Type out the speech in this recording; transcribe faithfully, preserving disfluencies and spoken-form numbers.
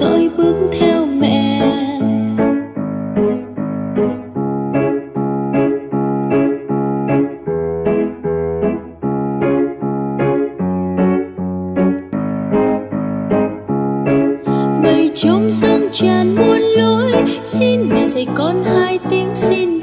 dõi bước theo mẹ. Mây trong sáng tràn muôn lối, xin mẹ dạy con hai tiếng xin.